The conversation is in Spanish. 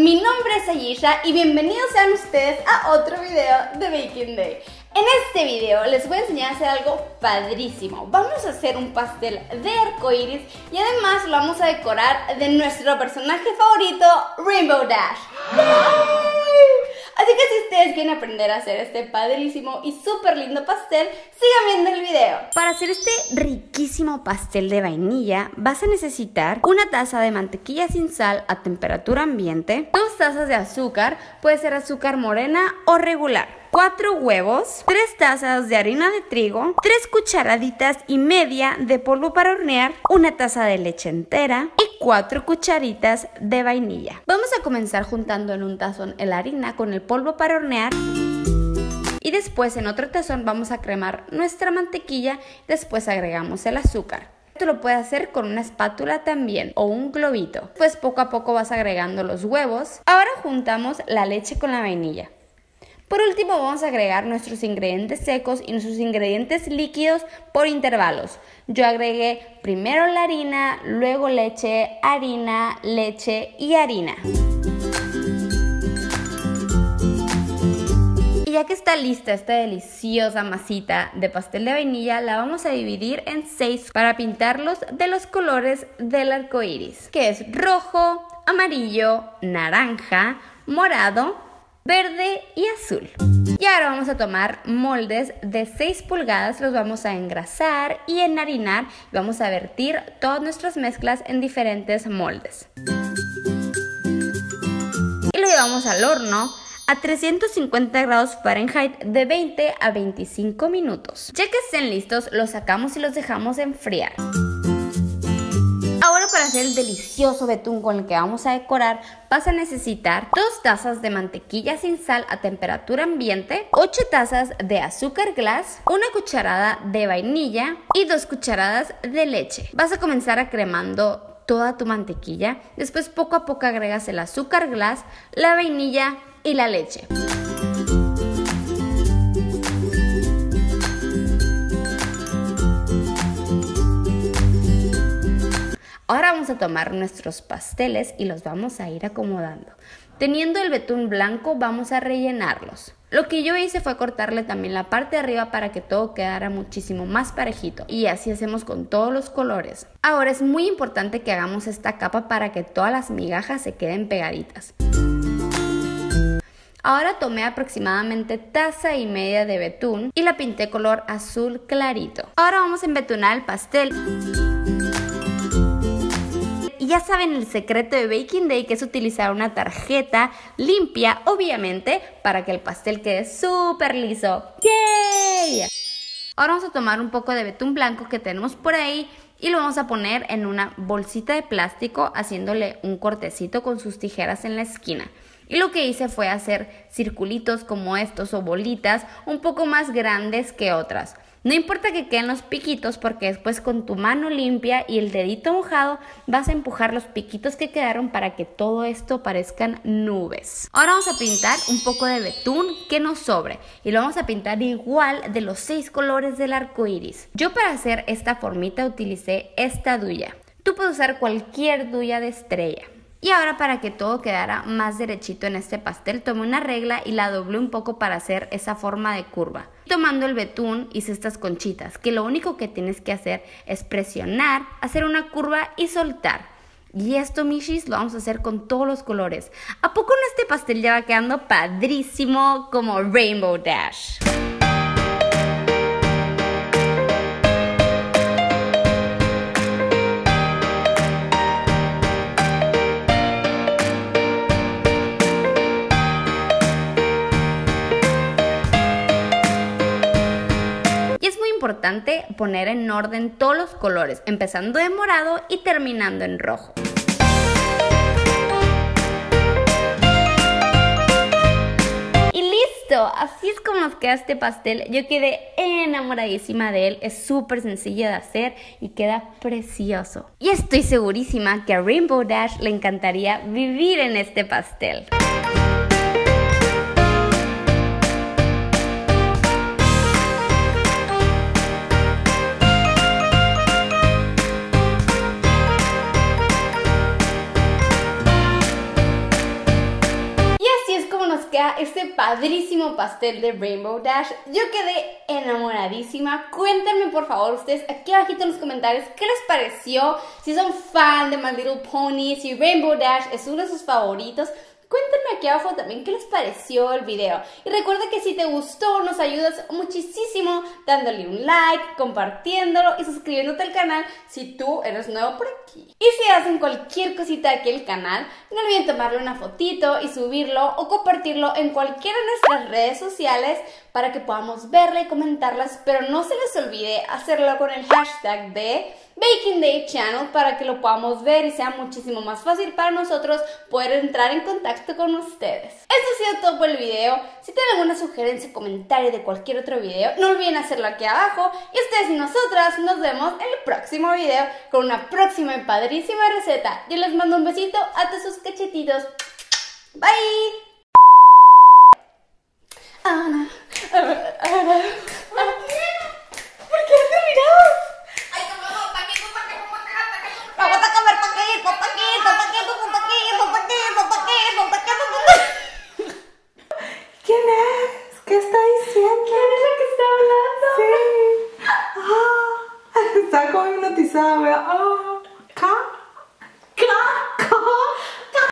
mi nombre es Ayisha y bienvenidos sean ustedes a otro video de Baking Day. En este video les voy a enseñar a hacer algo padrísimo. Vamos a hacer un pastel de arcoíris y además lo vamos a decorar de nuestro personaje favorito, Rainbow Dash. ¡Yay! Así que si ustedes quieren aprender a hacer este padrísimo y súper lindo pastel, sigan viendo el video. Para hacer este riquísimo pastel de vainilla, vas a necesitar una taza de mantequilla sin sal a temperatura ambiente, 2 tazas de azúcar, puede ser azúcar morena o regular, 4 huevos, 3 tazas de harina de trigo, 3 cucharaditas y media de polvo para hornear, 1 taza de leche entera y 4 cucharitas de vainilla. Vamos a comenzar juntando en un tazón la harina con el polvo para hornear. Y después en otro tazón vamos a cremar nuestra mantequilla, después agregamos el azúcar. Esto lo puedes hacer con una espátula también o un globito. Pues poco a poco vas agregando los huevos. Ahora juntamos la leche con la vainilla. Por último vamos a agregar nuestros ingredientes secos y nuestros ingredientes líquidos por intervalos. Yo agregué primero la harina, luego leche, harina, leche y harina. Y ya que está lista esta deliciosa masita de pastel de vainilla, la vamos a dividir en 6 para pintarlos de los colores del arco iris, que es rojo, amarillo, naranja, morado, verde y azul. Y ahora vamos a tomar moldes de 6 pulgadas, los vamos a engrasar y enharinar y vamos a vertir todas nuestras mezclas en diferentes moldes. Y lo llevamos al horno a 350 grados Fahrenheit de 20 a 25 minutos. Ya que estén listos, los sacamos y los dejamos enfriar. Ahora para hacer el delicioso betún con el que vamos a decorar, vas a necesitar 2 tazas de mantequilla sin sal a temperatura ambiente, 8 tazas de azúcar glass, 1 cucharada de vainilla y 2 cucharadas de leche. Vas a comenzar a cremando toda tu mantequilla, después poco a poco agregas el azúcar glass, la vainilla y la leche. Ahora vamos a tomar nuestros pasteles y los vamos a ir acomodando. Teniendo el betún blanco vamos a rellenarlos. Lo que yo hice fue cortarle también la parte de arriba para que todo quedara muchísimo más parejito. Y así hacemos con todos los colores. Ahora es muy importante que hagamos esta capa para que todas las migajas se queden pegaditas. Ahora tomé aproximadamente taza y media de betún y la pinté color azul clarito. Ahora vamos a embetunar el pastel. Ya saben el secreto de Baking Day, que es utilizar una tarjeta limpia, obviamente, para que el pastel quede súper liso. ¡Yay! Ahora vamos a tomar un poco de betún blanco que tenemos por ahí y lo vamos a poner en una bolsita de plástico haciéndole un cortecito con sus tijeras en la esquina. Y lo que hice fue hacer circulitos como estos o bolitas un poco más grandes que otras. No importa que queden los piquitos porque después con tu mano limpia y el dedito mojado vas a empujar los piquitos que quedaron para que todo esto parezcan nubes. Ahora vamos a pintar un poco de betún que nos sobre y lo vamos a pintar igual de los 6 colores del arco iris. Yo para hacer esta formita utilicé esta duya. Tú puedes usar cualquier duya de estrella. Y ahora para que todo quedara más derechito en este pastel, tomé una regla y la doblé un poco para hacer esa forma de curva. Tomando el betún hice estas conchitas, que lo único que tienes que hacer es presionar, hacer una curva y soltar. Y esto, mishis, lo vamos a hacer con todos los colores. ¿A poco en este pastel ya va quedando padrísimo como Rainbow Dash? Importante poner en orden todos los colores, empezando en morado y terminando en rojo. Y listo, así es como nos queda este pastel. Yo quedé enamoradísima de él, es súper sencillo de hacer y queda precioso. Y estoy segurísima que a Rainbow Dash le encantaría vivir en este pastel. este padrísimo pastel de Rainbow Dash. Yo quedé enamoradísima. Cuéntenme por favor ustedes aquí abajito en los comentarios qué les pareció, si son fan de My Little Pony, si Rainbow Dash es uno de sus favoritos. Cuéntenme aquí abajo también qué les pareció el video. Y recuerda que si te gustó nos ayudas muchísimo dándole un like, compartiéndolo y suscribiéndote al canal si tú eres nuevo por aquí. Y si hacen cualquier cosita aquí en el canal, no olviden tomarle una fotito y subirlo o compartirlo en cualquiera de nuestras redes sociales para que podamos verla y comentarlas. Pero no se les olvide hacerlo con el hashtag de BakingDayChannel para que lo podamos ver y sea muchísimo más fácil para nosotros poder entrar en contacto con ustedes. Esto ha sido todo por el video. Si tienen alguna sugerencia, comentario de cualquier otro video, no olviden hacerlo aquí abajo. Y ustedes y nosotras nos vemos en el próximo video con una próxima y padrísima receta. Yo les mando un besito a todos sus cachetitos. Bye. Está como hipnotizada, wea. Oh.